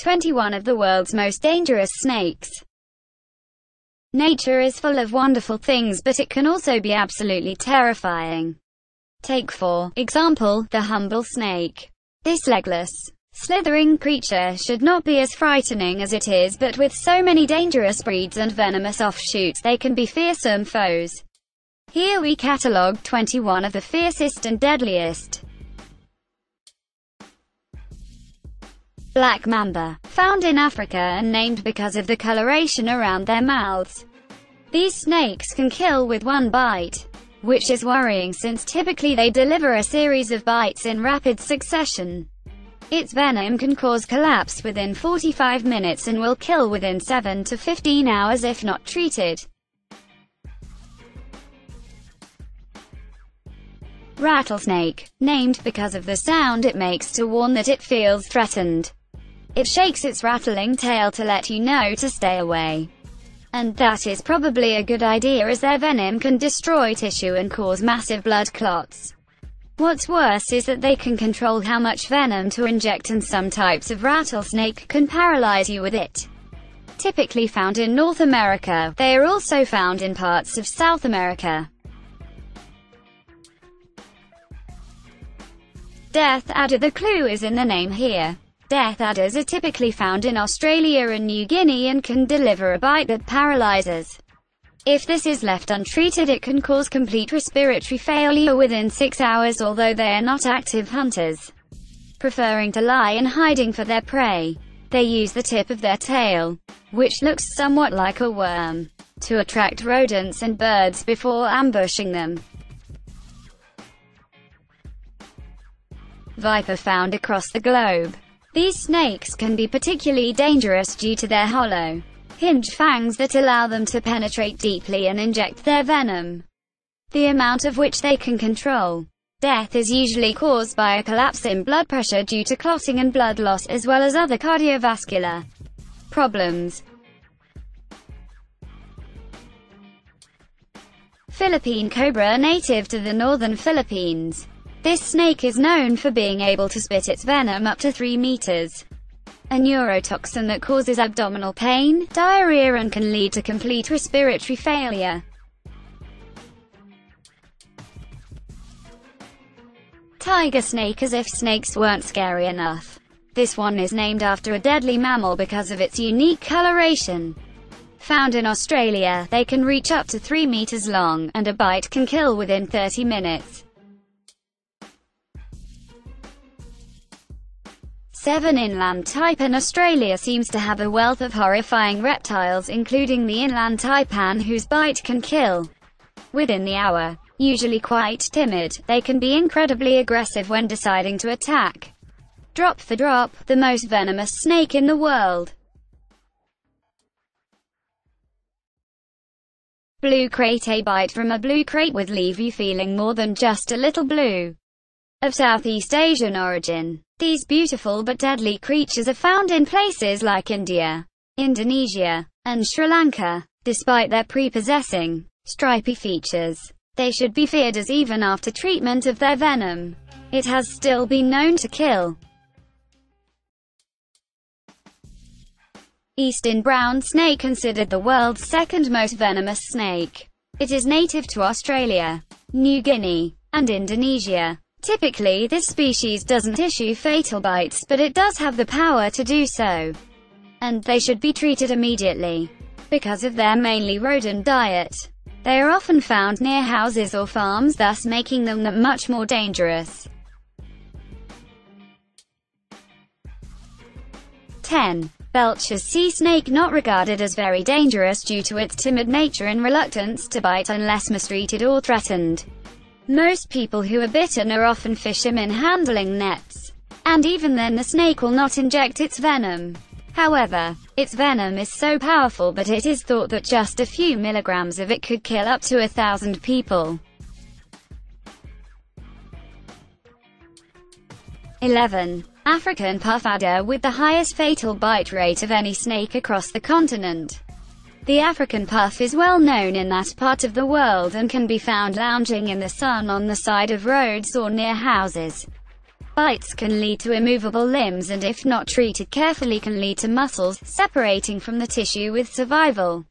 21 of the world's most dangerous snakes. Nature is full of wonderful things, but it can also be absolutely terrifying. Take for example, the humble snake. This legless, slithering creature should not be as frightening as it is, but with so many dangerous breeds and venomous offshoots they can be fearsome foes. Here we catalogue 21 of the fiercest and deadliest. Black mamba, found in Africa and named because of the coloration around their mouths. These snakes can kill with one bite, which is worrying since typically they deliver a series of bites in rapid succession. Its venom can cause collapse within 45 minutes and will kill within 7 to 15 hours if not treated. Rattlesnake, named because of the sound it makes to warn that it feels threatened. It shakes its rattling tail to let you know to stay away. And that is probably a good idea, as their venom can destroy tissue and cause massive blood clots. What's worse is that they can control how much venom to inject, and some types of rattlesnake can paralyze you with it. Typically found in North America, they are also found in parts of South America. Death adder. The clue is in the name here. Death adders are typically found in Australia and New Guinea and can deliver a bite that paralyzes. If this is left untreated, it can cause complete respiratory failure within 6 hours, although they are not active hunters, preferring to lie in hiding for their prey. They use the tip of their tail, which looks somewhat like a worm, to attract rodents and birds before ambushing them. Viper, found across the globe. These snakes can be particularly dangerous due to their hollow hinge fangs that allow them to penetrate deeply and inject their venom, the amount of which they can control. Death is usually caused by a collapse in blood pressure due to clotting and blood loss, as well as other cardiovascular problems. Philippine cobra, native to the northern Philippines. This snake is known for being able to spit its venom up to 3 meters, a neurotoxin that causes abdominal pain, diarrhea, and can lead to complete respiratory failure. Tiger snake. As if snakes weren't scary enough, this one is named after a deadly mammal because of its unique coloration. Found in Australia, they can reach up to 3 meters long, and a bite can kill within 30 minutes. 7. Inland Taipan. Australia seems to have a wealth of horrifying reptiles, including the inland taipan, whose bite can kill within the hour. Usually quite timid, they can be incredibly aggressive when deciding to attack. Drop for drop, the most venomous snake in the world. Blue Krait. A bite from a blue krait would leave you feeling more than just a little blue. Of Southeast Asian origin, these beautiful but deadly creatures are found in places like India, Indonesia, and Sri Lanka. Despite their prepossessing, stripy features, they should be feared, as even after treatment of their venom, it has still been known to kill. Eastern brown snake, considered the world's second most venomous snake. It is native to Australia, New Guinea, and Indonesia. Typically this species doesn't issue fatal bites, but it does have the power to do so, and they should be treated immediately. Because of their mainly rodent diet, they are often found near houses or farms, thus making them that much more dangerous. 10. Belcher's sea snake. Not regarded as very dangerous due to its timid nature and reluctance to bite unless mistreated or threatened. Most people who are bitten are often fishermen handling nets, and even then the snake will not inject its venom. However, its venom is so powerful that it is thought that just a few milligrams of it could kill up to 1,000 people. 11. African Puff Adder, with the highest fatal bite rate of any snake across the continent. The African puff is well known in that part of the world and can be found lounging in the sun on the side of roads or near houses. bites can lead to immovable limbs and if not treated carefully can lead to muscles separating from the tissue with survival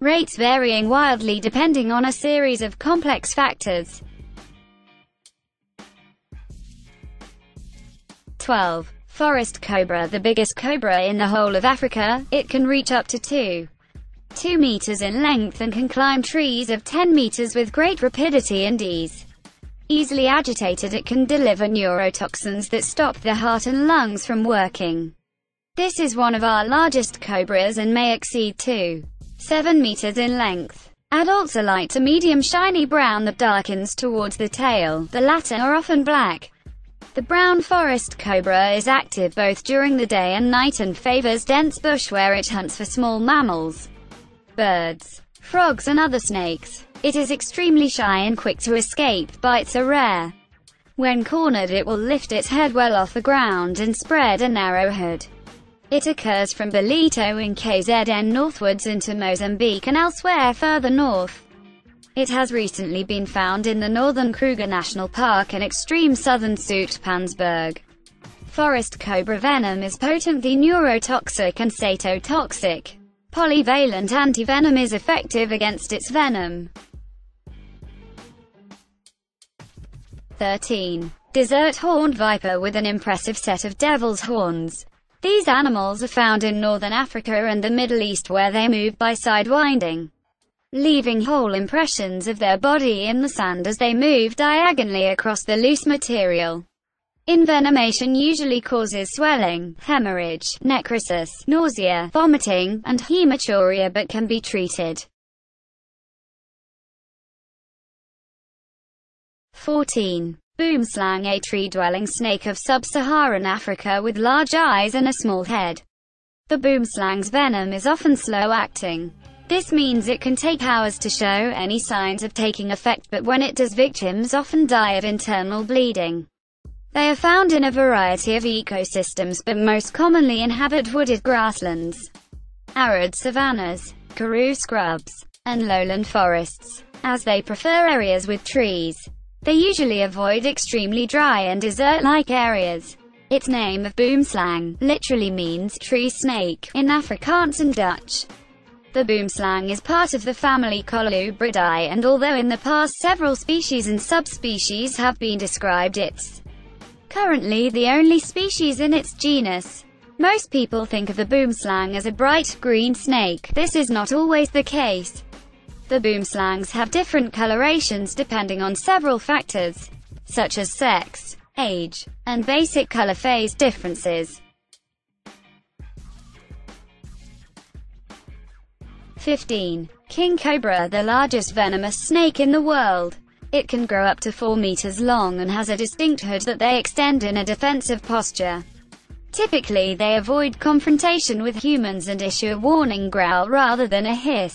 rates varying wildly depending on a series of complex factors. 12. Forest cobra. The biggest cobra in the whole of Africa, it can reach up to 2 meters in length and can climb trees of 10 meters with great rapidity and ease. Easily agitated, it can deliver neurotoxins that stop the heart and lungs from working. This is one of our largest cobras and may exceed 2.7 meters in length. Adults are light to medium shiny brown that darkens towards the tail, the latter are often black. The brown forest cobra is active both during the day and night and favors dense bush where it hunts for small mammals, birds, frogs and other snakes. It is extremely shy and quick to escape, bites are rare. When cornered it will lift its head well off the ground and spread an arrowhead. It occurs from Belito in KZN northwards into Mozambique and elsewhere further north. It has recently been found in the northern Kruger National Park and extreme southern Soutpansberg. Forest cobra venom is potently neurotoxic and satotoxic. Polyvalent antivenom is effective against its venom. 13. Desert horned viper with an impressive set of devil's horns. These animals are found in northern Africa and the Middle East where they move by sidewinding, leaving whole impressions of their body in the sand as they move diagonally across the loose material. Envenomation usually causes swelling, hemorrhage, necrosis, nausea, vomiting, and hematuria but can be treated. 14. Boomslang, a tree-dwelling snake of sub-Saharan Africa with large eyes and a small head. The boomslang's venom is often slow-acting. This means it can take hours to show any signs of taking effect, but when it does, victims often die of internal bleeding. They are found in a variety of ecosystems but most commonly inhabit wooded grasslands, arid savannas, karoo scrubs, and lowland forests, as they prefer areas with trees. They usually avoid extremely dry and desert-like areas. Its name of boomslang literally means tree snake in Afrikaans and Dutch. The boomslang is part of the family Colubridae, and although in the past several species and subspecies have been described, it's currently the only species in its genus. Most people think of the boomslang as a bright green snake. This is not always the case. The boomslangs have different colorations depending on several factors, such as sex, age, and basic color phase differences. 15. King cobra, the largest venomous snake in the world. It can grow up to 4 meters long and has a distinct hood that they extend in a defensive posture. Typically they avoid confrontation with humans and issue a warning growl rather than a hiss.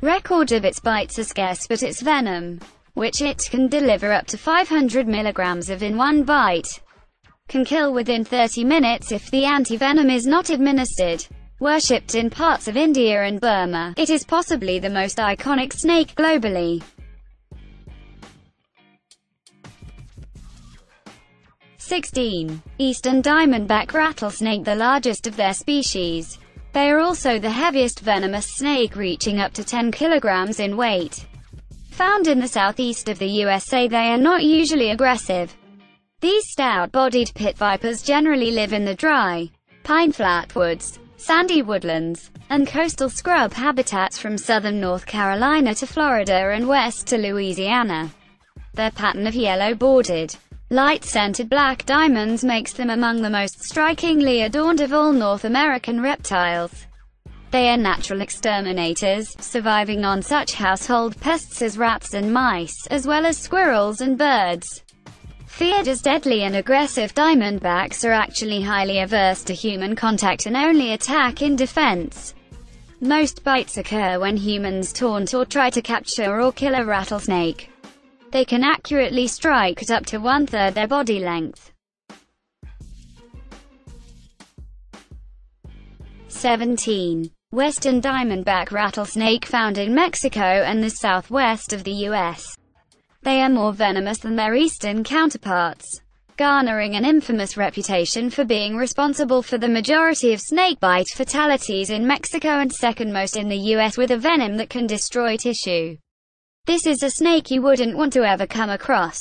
Record of its bites are scarce, but its venom, which it can deliver up to 500 milligrams of in one bite, can kill within 30 minutes if the antivenom is not administered. Worshipped in parts of India and Burma, it is possibly the most iconic snake globally. 16. Eastern Diamondback Rattlesnake, the largest of their species. They are also the heaviest venomous snake, reaching up to 10 kilograms in weight. Found in the southeast of the USA, they are not usually aggressive. These stout-bodied pit vipers generally live in the dry, pine-flat woods, sandy woodlands, and coastal scrub habitats from southern North Carolina to Florida and west to Louisiana. Their pattern of yellow-bordered, light-scented black diamonds makes them among the most strikingly adorned of all North American reptiles. They are natural exterminators, surviving on such household pests as rats and mice, as well as squirrels and birds. Feared as deadly and aggressive, diamondbacks are actually highly averse to human contact and only attack in defense. Most bites occur when humans taunt or try to capture or kill a rattlesnake. They can accurately strike at up to 1/3 their body length. 17. Western diamondback rattlesnake, found in Mexico and the southwest of the U.S. They are more venomous than their eastern counterparts. garnering an infamous reputation for being responsible for the majority of snakebite fatalities in Mexico and second most in the US, with a venom that can destroy tissue. This is a snake you wouldn't want to ever come across.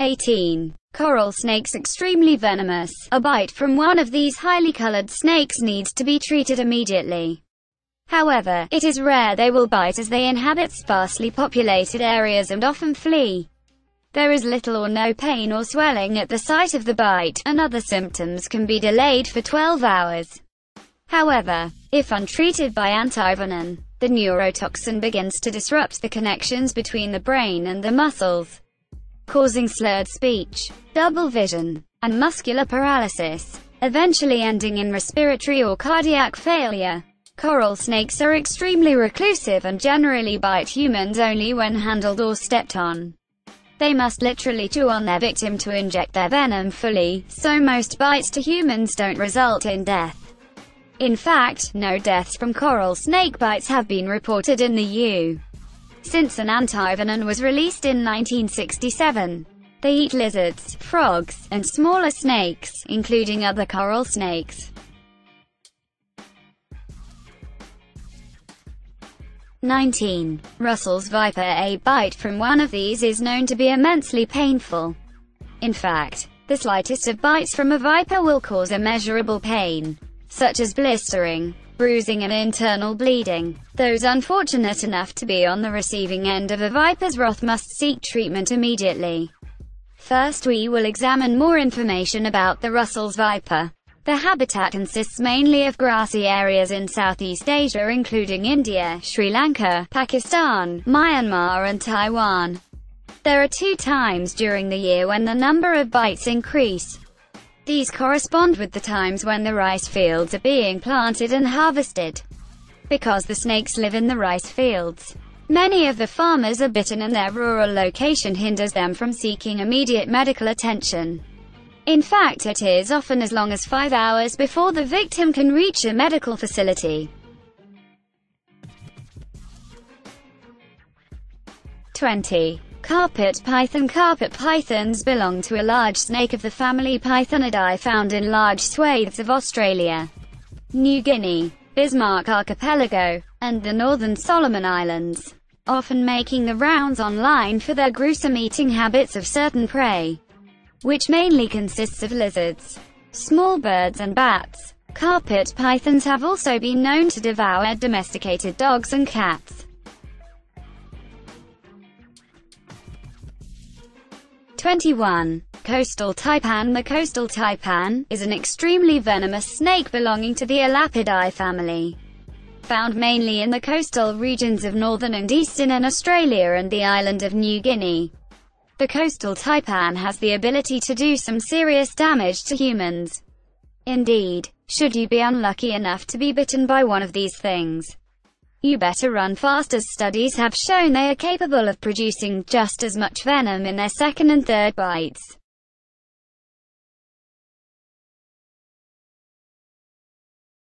18. Coral snakes. Extremely venomous. A bite from one of these highly colored snakes needs to be treated immediately. However, it is rare they will bite, as they inhabit sparsely populated areas and often flee. There is little or no pain or swelling at the site of the bite, and other symptoms can be delayed for 12 hours. However, if untreated by antivenin, the neurotoxin begins to disrupt the connections between the brain and the muscles, causing slurred speech, double vision, and muscular paralysis, eventually ending in respiratory or cardiac failure. Coral snakes are extremely reclusive and generally bite humans only when handled or stepped on. They must literally chew on their victim to inject their venom fully, so most bites to humans don't result in death. In fact, no deaths from coral snake bites have been reported in the EU since an antivenin was released in 1967. They eat lizards, frogs, and smaller snakes, including other coral snakes. 19. Russell's viper. A bite from one of these is known to be immensely painful. In fact, the slightest of bites from a viper will cause immeasurable pain, such as blistering, bruising, and internal bleeding. Those unfortunate enough to be on the receiving end of a viper's wrath must seek treatment immediately. First, we will examine more information about the Russell's viper. The habitat consists mainly of grassy areas in Southeast Asia, including India, Sri Lanka, Pakistan, Myanmar, and Taiwan. There are two times during the year when the number of bites increase. These correspond with the times when the rice fields are being planted and harvested. Because the snakes live in the rice fields, many of the farmers are bitten, and their rural location hinders them from seeking immediate medical attention. In fact, it is often as long as 5 hours before the victim can reach a medical facility. 20. Carpet python. Carpet pythons belong to a large snake of the family Pythonidae, found in large swathes of Australia, New Guinea, Bismarck Archipelago, and the northern Solomon Islands, often making the rounds online for their gruesome eating habits of certain prey, which mainly consists of lizards, small birds, and bats. Carpet pythons have also been known to devour domesticated dogs and cats. 21. Coastal taipan. The coastal taipan is an extremely venomous snake belonging to the Elapidae family, found mainly in the coastal regions of northern and eastern Australia and the island of New Guinea. The coastal taipan has the ability to do some serious damage to humans. Indeed, should you be unlucky enough to be bitten by one of these things, you better run fast, as studies have shown they are capable of producing just as much venom in their second and third bites.